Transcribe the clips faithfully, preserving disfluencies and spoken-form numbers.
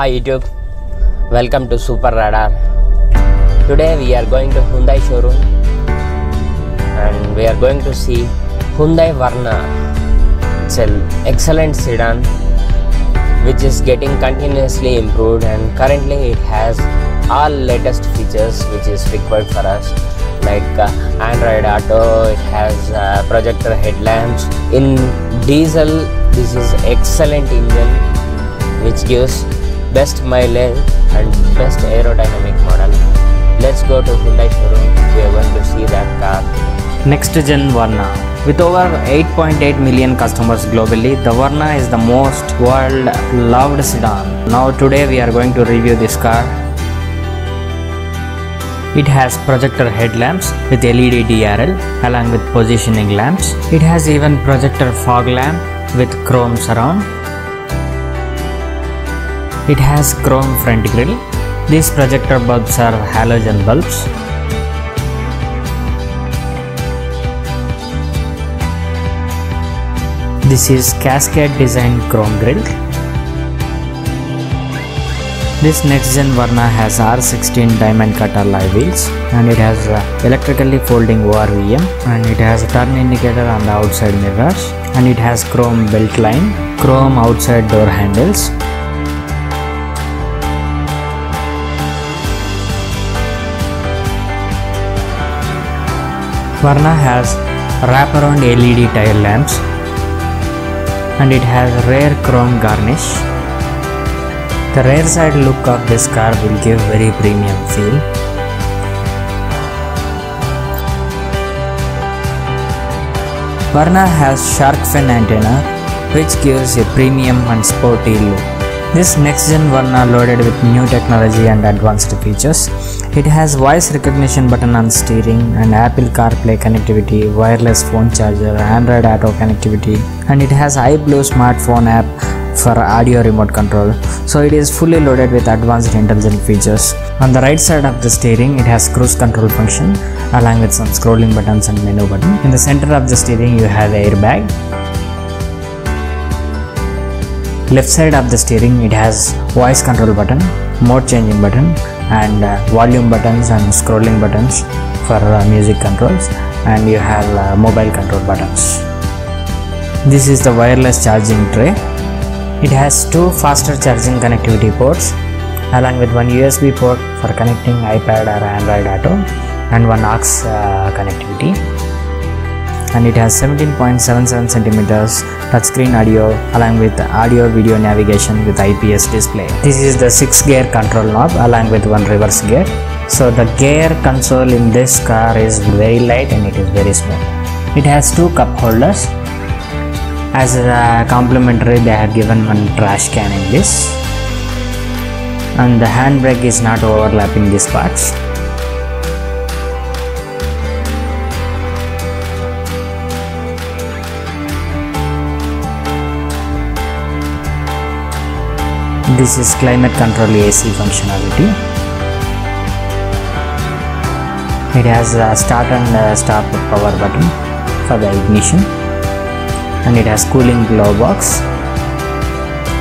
Hi YouTube, welcome to Super Radar. Today we are going to Hyundai showroom and we are going to see Hyundai Verna. It's an excellent sedan which is getting continuously improved, and currently it has all latest features which is required for us, like uh, Android Auto. It has uh, projector headlamps. In diesel, this is excellent engine which gives best mileage and best aerodynamic model. Let's go to Hyundai showroom. We are going to see that car. Next gen Verna. With over eight point eight million customers globally, the Verna is the most world loved sedan. Now today we are going to review this car. It has projector headlamps with L E D D R L along with positioning lamps. It has even projector fog lamp with chrome surround. It has chrome front grille. These projector bulbs are halogen bulbs. This is cascade designed chrome grille. This next gen Verna has R sixteen diamond cut alloy wheels, and it has electrically folding O R V M, and it has a turn indicator on the outside mirrors, and it has chrome belt line, chrome outside door handles. Verna has wraparound L E D tail lamps, and it has rare chrome garnish. The rear side look of this car will give very premium feel. Verna has shark fin antenna which gives a premium and sporty look. This next gen Verna loaded with new technology and advanced features. It has voice recognition button on steering, and Apple CarPlay connectivity, wireless phone charger, Android Auto connectivity, and it has iBlue smartphone app for audio remote control. So it is fully loaded with advanced intelligent features. On the right side of the steering, it has cruise control function along with some scrolling buttons and menu button. In the center of the steering, you have airbag. Left side of the steering, it has voice control button, mode changing button, and uh, volume buttons and scrolling buttons for uh, music controls, and you have uh, mobile control buttons. This is the wireless charging tray. It has two faster charging connectivity ports along with one U S B port for connecting iPad or Android Auto, and one aux uh, connectivity. And it has seventeen point seven seven centimeters touchscreen audio along with audio video navigation with I P S display. This is the six gear control knob along with one reverse gear. So the gear console in this car is very light and it is very small. It has two cup holders. As a complimentary, they have given one trash can in this. And the handbrake is not overlapping these parts. This is climate control A C functionality. It has a start and stop power button for the ignition, and it has cooling glow box.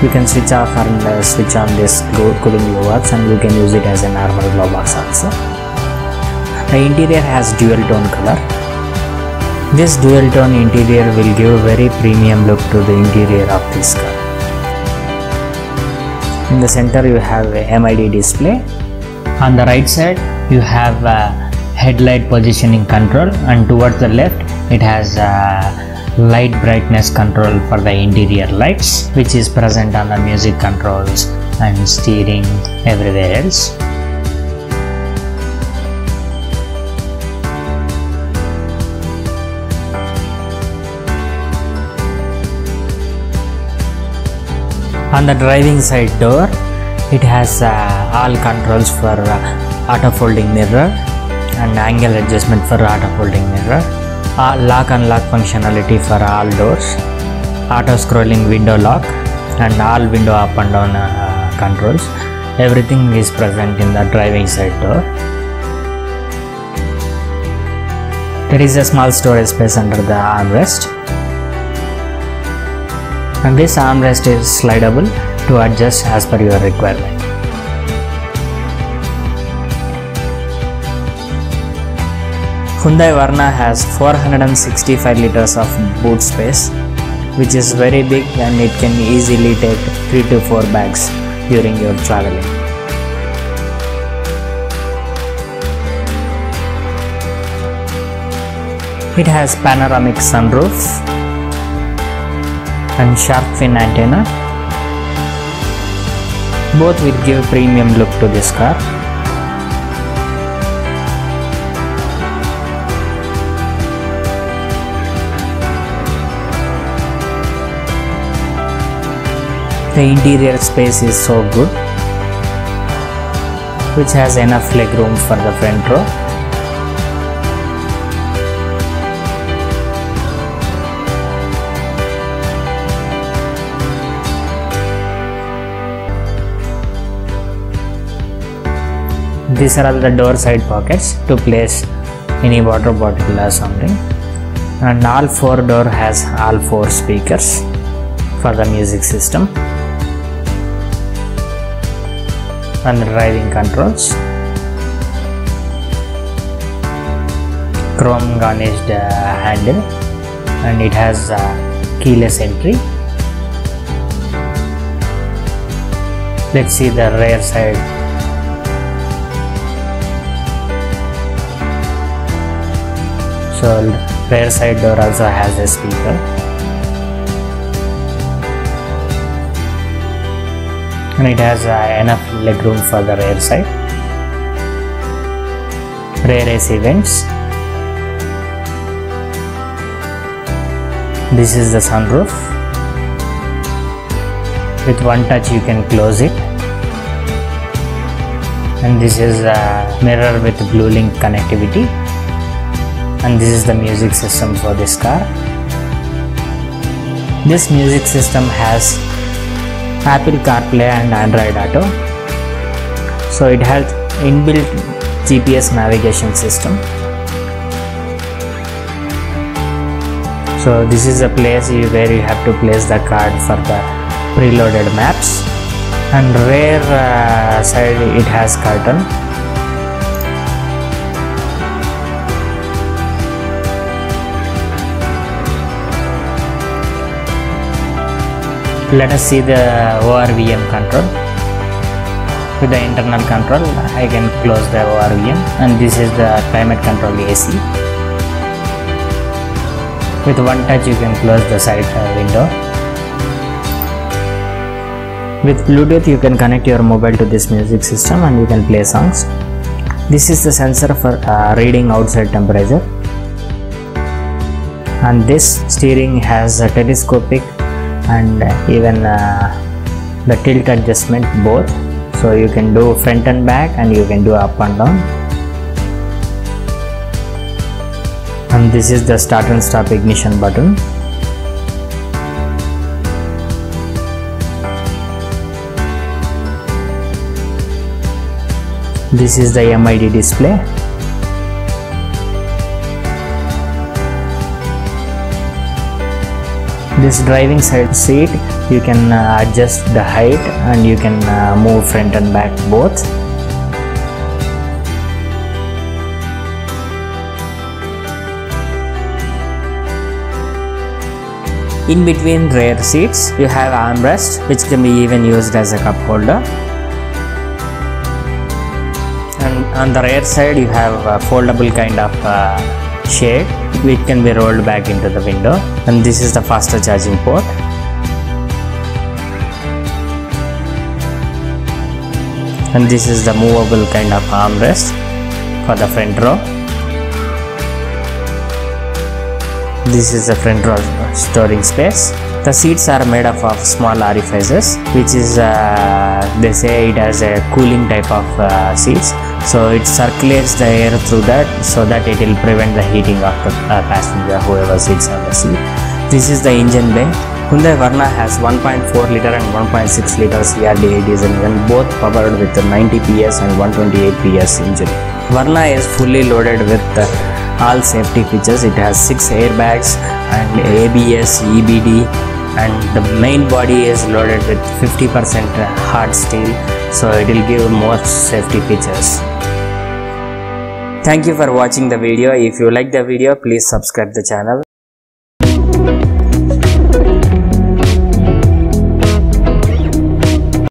You can switch off and switch on this cooling glow box, and you can use it as a normal glow box also. The interior has dual tone color. This dual tone interior will give a very premium look to the interior of this car. In the center, you have a M I D display. On the right side, you have a headlight positioning control, and towards the left, it has a light brightness control for the interior lights, which is present on the music controls and steering everywhere else. On the driving side door, it has uh, all controls for uh, auto folding mirror and angle adjustment for auto folding mirror, uh, lock and lock functionality for all doors, auto scrolling window lock, and all window up and down uh, controls. Everything is present in the driving side door. There is a small storage space under the armrest. And this armrest is slidable to adjust as per your requirement. Hyundai Verna has four hundred sixty-five liters of boot space, which is very big, and it can easily take three to four bags during your traveling. It has panoramic sunroof and shark fin antenna. Both will give premium look to this car. The interior space is so good, which has enough legroom for the front row. These are all the door side pockets to place any water bottle or something, and all four door has all four speakers for the music system and driving controls. Chrome garnished uh, handle, and it has uh, keyless entry. Let's see the rear side. So rear side door also has a speaker. And it has uh, enough legroom for the rear side. Rear A C vents. This is the sunroof. With one touch you can close it. And this is a mirror with Blue Link connectivity. And this is the music system for this car. This music system has Apple CarPlay and Android Auto. So it has inbuilt G P S navigation system. So this is a place where you have to place the card for the preloaded maps. And rear uh, side it has curtain. Let us see the O R V M control. With the internal control, I can close the O R V M, and this is the climate control A C. With one touch you can close the side window. With Bluetooth you can connect your mobile to this music system and you can play songs. This is the sensor for uh, reading outside temperature. And this steering has a telescopic and even uh, the tilt adjustment both, so you can do front and back and you can do up and down. And this is the start and stop ignition button. This is the M I D display. This driving side seat, you can uh, adjust the height and you can uh, move front and back both. In between rear seats, you have armrest, which can be even used as a cup holder. And on the rear side, you have a foldable kind of uh, shade, which can be rolled back into the window, and this is the faster charging port. And this is the movable kind of armrest for the front row. This is the front row storage space. The seats are made up of small orifices, which is uh, they say it has a cooling type of uh, seats. So it circulates the air through that, so that it will prevent the heating of the uh, passenger whoever sits on the seat. This is the engine bay. Hyundai Verna has one point four litre and one point six litre C R D i diesel engine, both powered with the ninety P S and one twenty-eight P S engine. Verna is fully loaded with the, all safety features. It has six airbags and A B S, E B D and the main body is loaded with fifty percent hard steel, so it will give more safety features. Thank you for watching the video. If you like the video, please subscribe the channel.